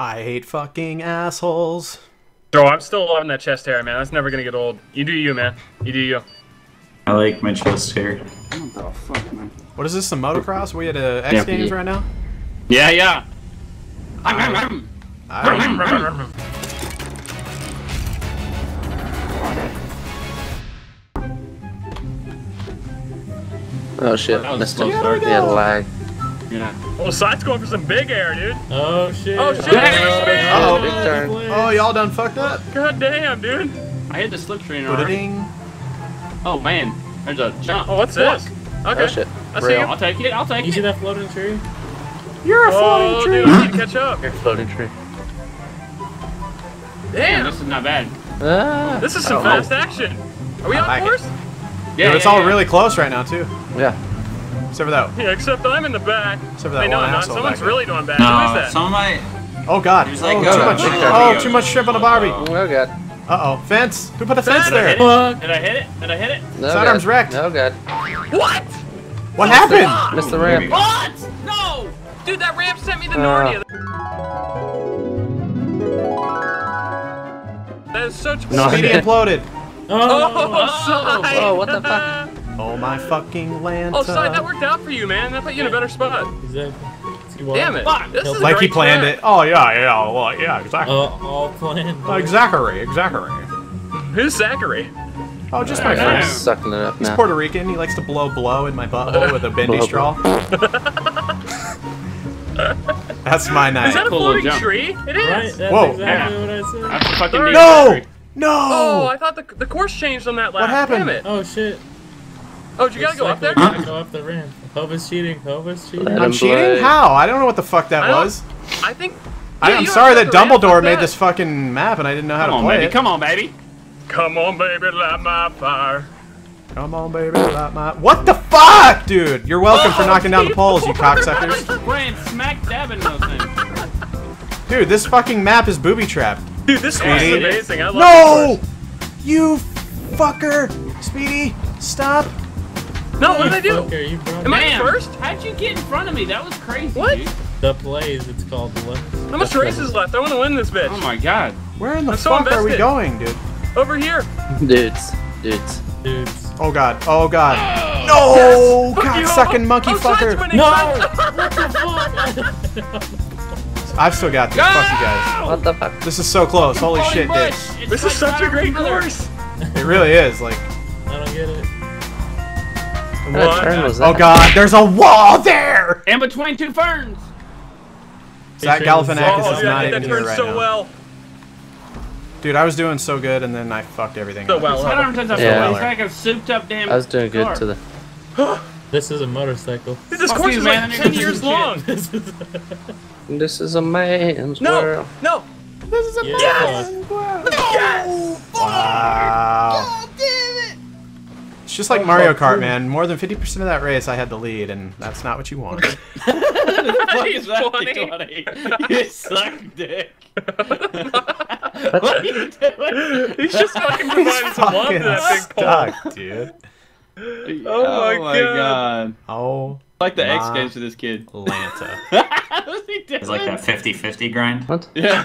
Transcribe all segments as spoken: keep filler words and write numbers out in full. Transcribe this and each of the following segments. I hate fucking assholes. Bro, I'm still loving that chest hair, man. That's never gonna get old. You do you, man. You do you. I like my chest hair. What the fuck, man? What is this, some motocross? We at uh, X yeah, Games yeah. right now? Yeah, yeah. I, I, I, oh shit, I missed him. Yeah, lag. Yeah. Oh, Side's going for some big air, dude. Oh shit. Oh shit. Oh, big turn. Oh, y'all done fucked up? God damn, dude. I hit the slip train already. Oh man, there's a jump. Oh, what's this? Okay. Oh shit. I see him. I'll take it. I'll take it. You see that floating tree? You're a floating tree. Oh, dude, I need to catch up. You're a floating tree. Damn, this is not bad. Uh, this is some fast action. Are we on course? Yeah, it's all really close right now too. Yeah. Except for that. Yeah, except I'm in the back. Except for that. Wait, no, I'm not. Someone's really doing bad. No, who is that? Some of my. Oh god. Like, oh, too much. Oh, too much shrimp on the barbie. Oh god. Uh oh, fence. Who put the fence there? Did I hit it? Did I hit it? No. Sidearm's wrecked. Oh god. What? What happened? Missed the ramp. What? No, dude, that ramp sent me to Narnia. That is such. Speedy imploded. Oh, oh, Side! Oh, what the fuck? Oh my fucking lanta. Oh, Side, that worked out for you, man. That put you yeah. in a better spot. Exactly. Damn it. Fuck, this is like he planned turn. it. Oh, yeah, yeah, well, yeah, exactly. Uh, all planned. Like Zachary, Zachary. Who's Zachary? Oh, just my friend. I'm sucking it up now. He's Puerto Rican. He likes to blow blow in my butthole with a bendy straw. That's my night. Is that a floating tree? It is. Right? That's Whoa. exactly yeah. what I said. That's a fucking No! No! Oh, I thought the the course changed on that lap. What happened? Damn it. Oh shit. Oh, did you gotta go up there? I gotta go up the ramp. Hova's cheating. Hova's cheating. I'm cheating? How? I don't know what the fuck that was. I think. I am sorry that Dumbledore made this fucking map and I didn't know how to play it. Come on, baby. Come on, baby. Come on, baby. Light my fire. Come on, baby. Light my. What the fuck, dude? You're welcome for knocking down the poles, you cocksuckers. We're in smack dab in those things. Dude, this fucking map is booby trapped. Dude, this yeah, is amazing. I love No! You fucker! Speedy, stop! No, what did I do? Fucker, Am I first? How'd you get in front of me? That was crazy. What? Dude. The plays, it's called. The left. How much race is left? I want to win this bitch. Oh my god. Where in the I'm fuck so are we going, dude? Over here. Dudes. Dudes. Dudes. Oh god. Oh god. Oh, no! Yes. God sucking monkey oh, fucker. No! What the fuck? I've still got this. Go! Fuck you guys. What the fuck? This is so close. Holy shit, dude. This is such a great course. It really is. Like, I don't get it. What turn was that? Oh god, there's a wall there! In between two ferns. Zach Galifianakis is not even here right now. Dude, I was doing so good, and then I fucked everything. So well. I was doing good to the. This is a motorcycle. Dude, this course is like ten years long. This is a man's no, world. No! This is a yes. man's world! No. Yes! Wow. God damn it! It's just like oh, Mario Kart, oh, man. More than fifty percent of that race I had the lead, and that's not what you want. He's twenty. You suck dick. What are you doing? He's just fucking providing some love to that big stuck, dude. Oh, oh my, my god. god. Oh. I like the my X Games for this kid. Lanta. It's like that fifty fifty grind. What? Yeah.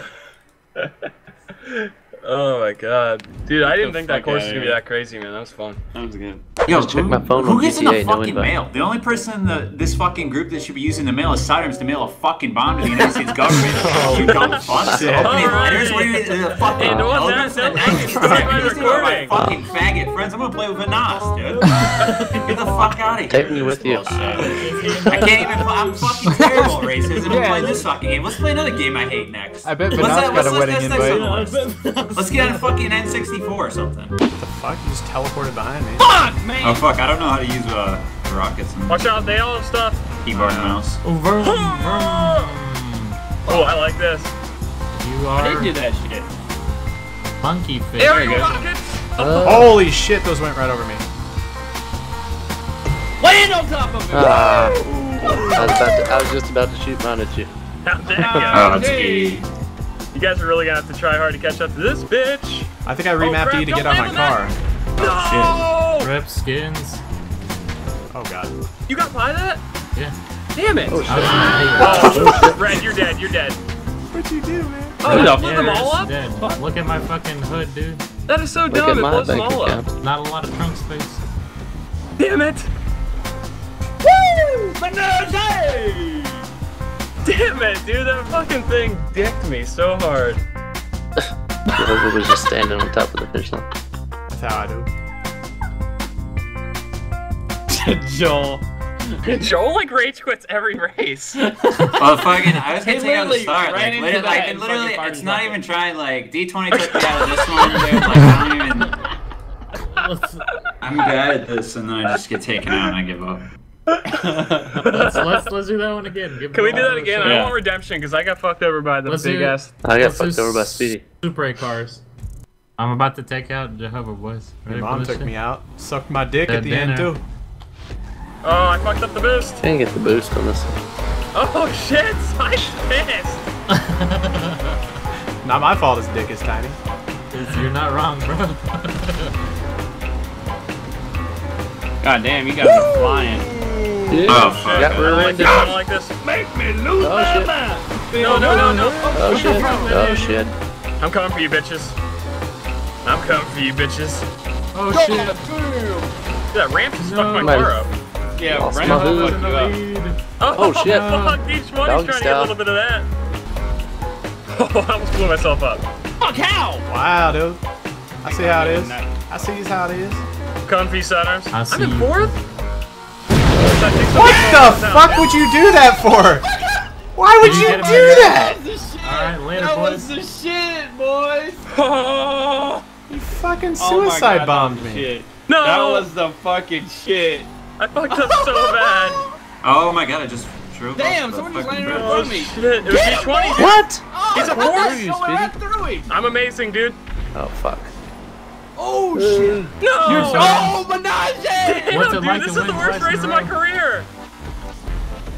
Oh my god. Dude, I didn't think that course was going to be that crazy, man. That was fun. That was good. Yo, who, check my phone who gets in the fucking mail? The only person in the, this fucking group that should be using the mail is Sidearms to mail a fucking bomb to the United States government. You dumb fucks. Opening letters? What are you doing? The fucking elephants and actors. My fucking faggot friends. I'm going to play with Vanoss, dude. Get the fuck out of here. Take me with you. I can't even. I'm fucking terrible at races. I'm going to play this fucking game. Let's play another game I hate next. I bet Vanoss got a wedding invite. Let's get on a fucking N sixty-four or something. What the fuck? You just teleported behind me. Fuck, man! Oh, fuck. I don't know how to use uh, rockets. And watch out. They all have stuff. Keyboard and mouse. Oh, vroom, vroom. Oh, I like this. You are... I didn't do that shit. Monkey fish. There we go. Rockets! Uh, Holy shit. Those went right over me. Land on top of me! Uh, I, was about to, I was just about to shoot mine at you. How dare you? Oh, that's gay. You guys are really gonna have to try hard to catch up to this bitch. I think I remapped oh, E to get on my car. Oh, no! Shit. Rip skins. Oh god. You got by that? Yeah. Damn it. Oh, shit. Oh, oh, shit. Brad, you're dead. You're dead. What you do, man? Oh, did I blow them all up? Dead. Fuck, look at my fucking hood, dude. That is so look dumb, it blows them all up. Not a lot of trunk space. Damn it! Woo! Minaj! Damn it, dude, that fucking thing dicked me so hard. The robot was just standing on top of the finish line. That's how I do. Joel. Joel, like, rage quits every race. Well, fucking, I was gonna take out the start. Like, literally, I can literally, it's not nothing. Even trying, like, D twenty took me out of this one, dude. Like, I don't even. I'm bad at this, and then I just get taken out and I give up. let's, let's let's do that one again. Give Can we do that again? Shot. I want redemption because I got fucked over by the let's big do, ass. I got fucked over by Speedy. Super eight cars. I'm about to take out Jehovah Boys. Your mom took shit? me out. Sucked my dick the at the dinner. end too. Oh, I fucked up the boost. Can't get the boost on this one. Oh shit! I pissed. Not my fault. His dick is tiny. You're not wrong, bro. God damn, you guys are flying. Dude, oh, fuck. Got ruined. I don't like this. Make me lose oh, my shit. mind. No, no, no, no. Oh, oh shit. Oh, shit. I'm coming for you, bitches. I'm coming for you, bitches. Oh, God shit. Dude, that ramp just no, fucked my car up. Yeah, ramp fucked you up. Oh, oh shit. Fuck, each one is trying to get a little bit of that. Oh, I almost blew myself up. Fuck, how? Wow, dude. I see how it is. I see how it is. Coming for you, Southerners. I'm in fourth? What the fuck would you do that for? Why would you do that? Alright, later, boys. That was the shit, boys. You fucking suicide bombed me. No! That was the fucking shit. I fucked up so bad. Oh my god, I just drove. Damn, someone just landed on me. Shit, it was D twenty. What? He's a horse. I'm amazing, dude. Oh fuck. Oh shit! No! Oh, Minaj! What's it like this is the worst race of my career!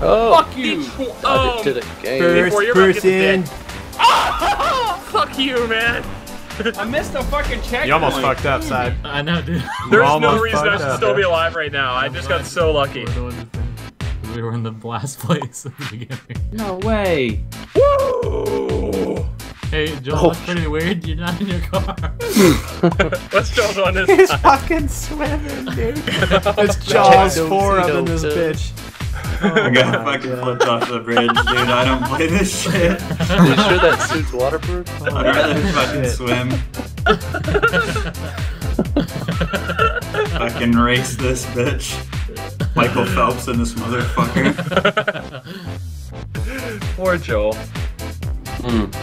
Oh! Fuck you! Oh! To the game. First person! Oh! Fuck you, man! I missed a fucking checkpoint. You almost fucked up, Side. I know, dude. There's no reason I should still be alive right now. I just got so lucky. We were in the last place at the beginning. No way! Woo! Hey, Joel, oh, that's pretty weird. You're not in your car. What's Joel's on this? He's fucking swimming, dude. It's Jaws four up in this bitch. Oh, I got fucking God. flipped off the bridge, dude. I don't play this shit. Are you sure that suit's waterproof? Oh, I'd rather fucking swim. Fucking race this bitch. Michael Phelps and this motherfucker. Poor Joel. Mm.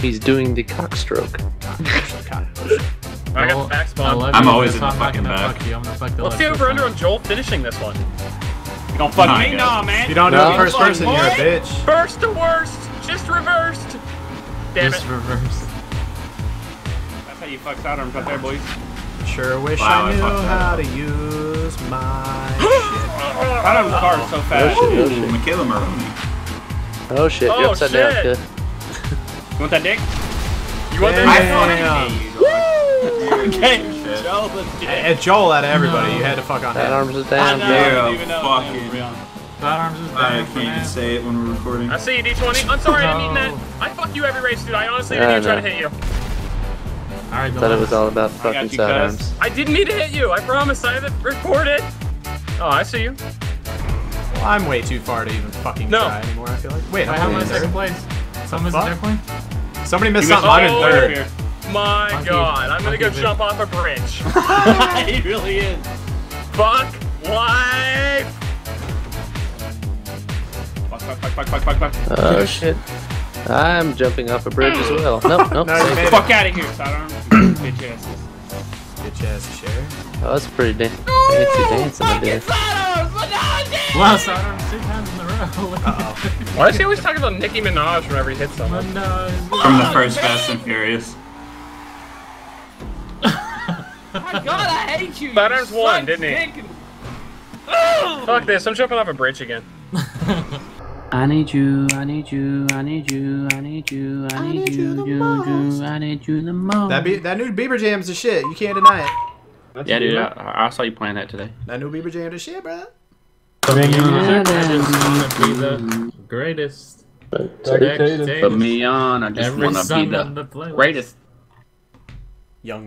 He's doing the cockstroke. I got the back spawn. I'm always in the fucking back. Let's do over under on Joel finishing this one. You don't fuck me, nah, man. You don't know first person, you're a bitch. First to worst, just reversed. Damn it. Just reversed. That's how you fuck Southern up there, boys. Sure wish I knew how to use my shit. Southern's car is so fast. Michaela Maroney. Oh shit, you're upside down, kid. You want that dick? You want that dick? Woo! Okay, Joel the dick. And Joel out of everybody, no. you had to fuck on that. That arms is down. I don't fucking... That arms is down. I can't even say it when we're recording. I see you, D twenty. I'm sorry, no. I'm eating that. I fuck you every race, dude. I honestly didn't even try to hit you. I thought it was all about fucking side arms. I didn't mean to hit you. I promise. I haven't recorded. Oh, I see you. Well, I'm way too far to even fucking no. try anymore, I feel like. Wait, how am I in second place? Someone missed airplane? Somebody missed something. I'm in third. My Monkey. god, I'm Monkey gonna go big. jump off a bridge. He really is. Fuck life! Fuck, fuck, fuck, fuck, fuck, fuck, fuck. Oh shit. I'm jumping off a bridge as well. Nope, nope. No, fuck out of here, sidearm. Bitch asses. Bitch ass share. Oh, that's pretty damn fancy dancing I did. Wow, sidearm, two times in a row. Uh-oh. Why is he always talking about Nicki Minaj whenever he hits someone? From the first Fast and Furious. My god, I hate you! Southern's won, didn't he? Oh! Fuck this, I'm jumping off a bridge again. I need you, I need you, I need you, I need you, I need, I need you, you, you, I need you the most. That, be that new Bieber jam's the shit, you can't deny it. That's yeah, dude, I, I saw you playing that today. That new Bieber jam the shit, bro. I mean, you know, I just wanna be the greatest. But, but me on, I just want to be the, the greatest